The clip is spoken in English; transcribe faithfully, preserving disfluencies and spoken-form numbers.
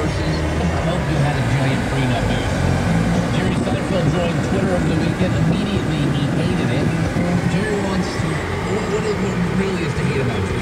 sources to promote you had a giant prenup error. Jerry Seinfeld joined Twitter over the weekend. Immediately he hated it. Jerry wants to... What, what really is to hate about Twitter?